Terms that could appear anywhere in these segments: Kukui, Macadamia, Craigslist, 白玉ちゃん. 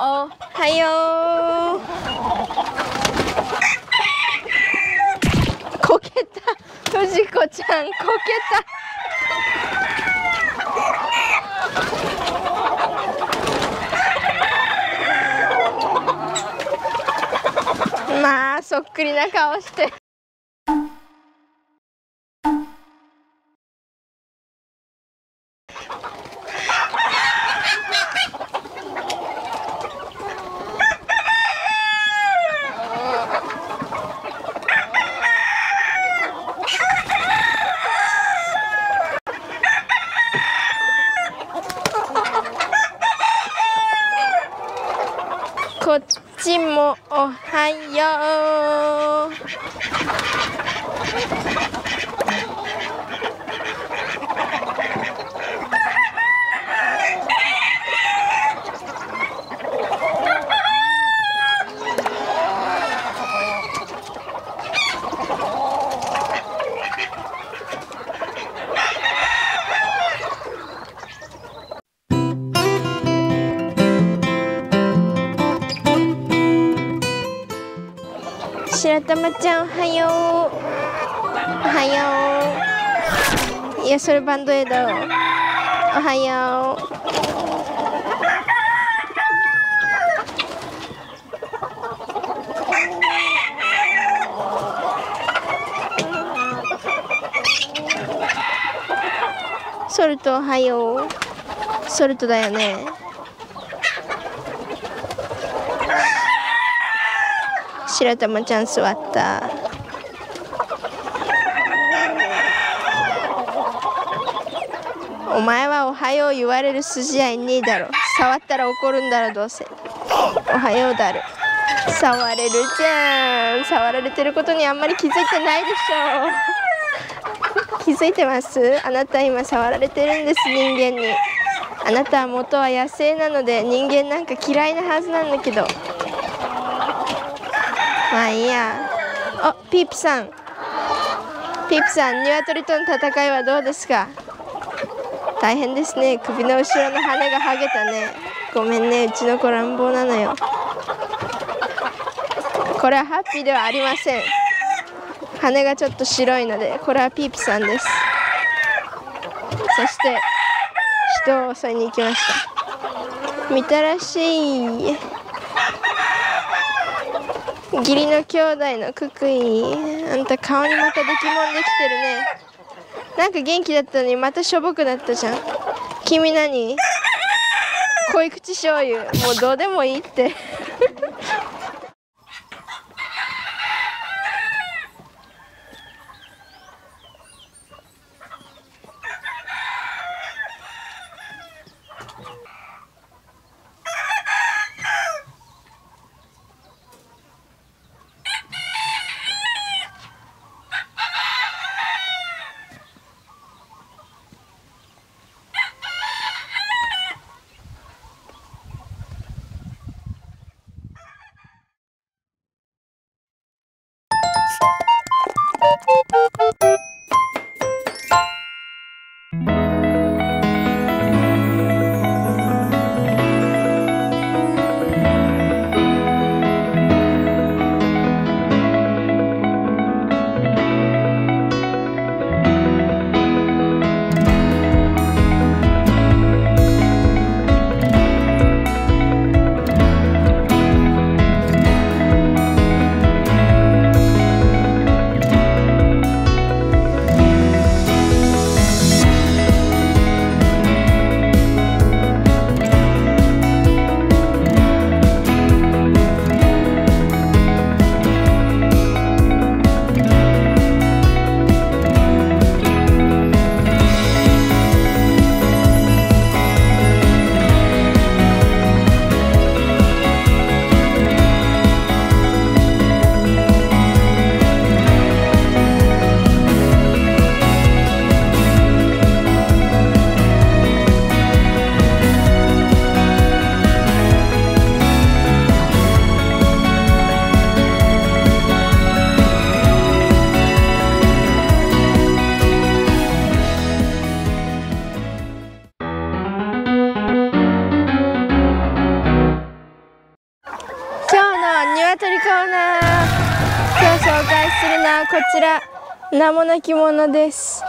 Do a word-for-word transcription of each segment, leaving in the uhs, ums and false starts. おはよう。こけた、藤子ちゃんこけた。まあそっくりな顔して。こっちもおはよう。白玉ちゃんおはよう。おはよう。いや、それバンドエイド。おはよう。ソルトおはよう。ソルトだよね。白玉ちゃん座った。お前はおはよう言われる筋合いねえだろ。触ったら怒るんだろどうせ。おはようだる。触れるじゃん。触られてることにあんまり気づいてないでしょう。気づいてます？あなた今触られてるんです人間に。あなたは元は野生なので人間なんか嫌いなはずなんだけど。まあいいや。あ、ピープさん。ピープさん、ニワトリとの戦いはどうですか？大変ですね。首の後ろの羽がはげたね。ごめんね、うちの子乱暴なのよ。これはハッピーではありません。羽がちょっと白いので、これはピープさんです。そして、人を襲いに行きました。みたらしい。義理の兄弟のククイ、あんた顔にまた出来もんできてるね。なんか元気だったのにまたしょぼくなったじゃん。君何？濃口醤油、もうどうでもいいってあやとりコーナー。今日紹介するのはこちら、名もなきものです。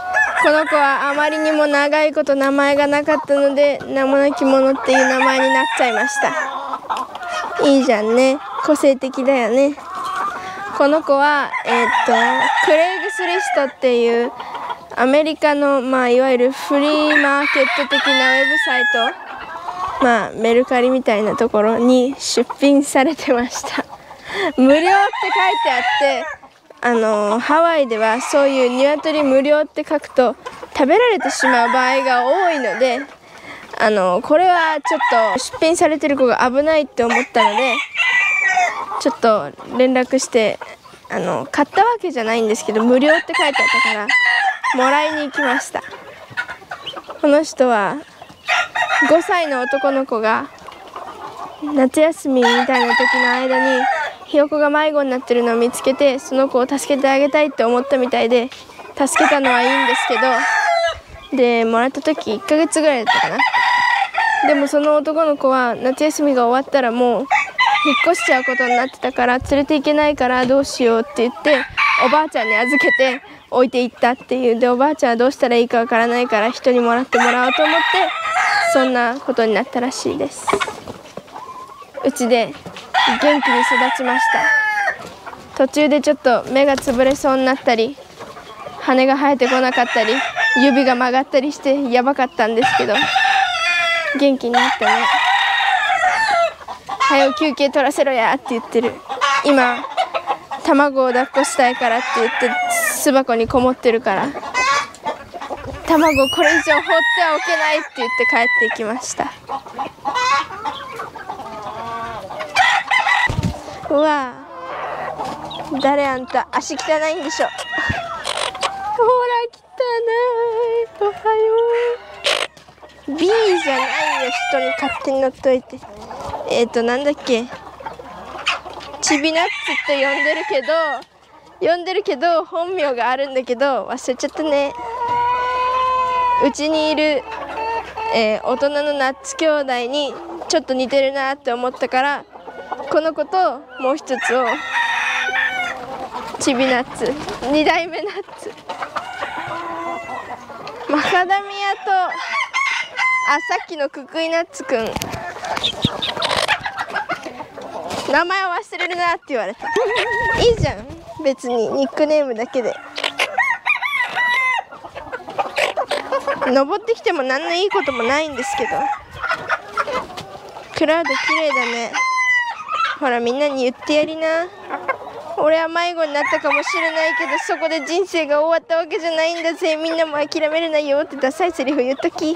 この子はあまりにも長いこと名前がなかったので、名もなきものっていう名前になっちゃいました。いいじゃんね、個性的だよね。この子はえー、っとクレイグスリストっていうアメリカの、まあ、いわゆるフリーマーケット的なウェブサイト、まあ、メルカリみたいなところに出品されてました無料って書いてあって、あのハワイではそういう鶏無料って書くと食べられてしまう場合が多いので、あのこれはちょっと出品されてる子が危ないって思ったので、ちょっと連絡して、あの買ったわけじゃないんですけど無料って書いてあったからもらいに行きました。この人はごさいの男の子が夏休みみたいな時の間にひよこが迷子になってるのを見つけて、その子を助けてあげたいって思ったみたいで助けたのはいいんですけど、でもらった時いっかげつぐらいだったかな。でもその男の子は夏休みが終わったらもう引っ越しちゃうことになってたから、連れて行けないからどうしようって言っておばあちゃんに預けて置いていったっていう。でおばあちゃんはどうしたらいいかわからないから人にもらってもらおうと思って、そんなことになったらしいです。うちで元気に育ちました。途中でちょっと目が潰れそうになったり、羽が生えてこなかったり、指が曲がったりしてやばかったんですけど、元気になったね。早く休憩取らせろやって言ってる。今卵を抱っこしたいからって言って巣箱にこもってるから、卵をこれ以上放ってはおけないって言って帰ってきました。うわぁ、誰あんた足汚いんでしょほら汚い、おはよう B じゃないよ、人に勝手に乗っといて。えっとなんだっけ、チビナッツって呼んでるけど呼んでるけど本名があるんだけど忘れちゃったね。うちにいる、えー、大人のナッツ兄弟にちょっと似てるなって思ったから、この子ともう一つをチビナッツ、に代目ナッツ、マカダミアと、あ、さっきのククイナッツくん名前を忘れるなって言われたいいじゃん別にニックネームだけで登ってきても何のいいこともないんですけど。クラウド綺麗だね。ほらみんなに言ってやりな。俺は迷子になったかもしれないけど、そこで人生が終わったわけじゃないんだぜ、みんなも諦めるなよってダサいセリフ言っとき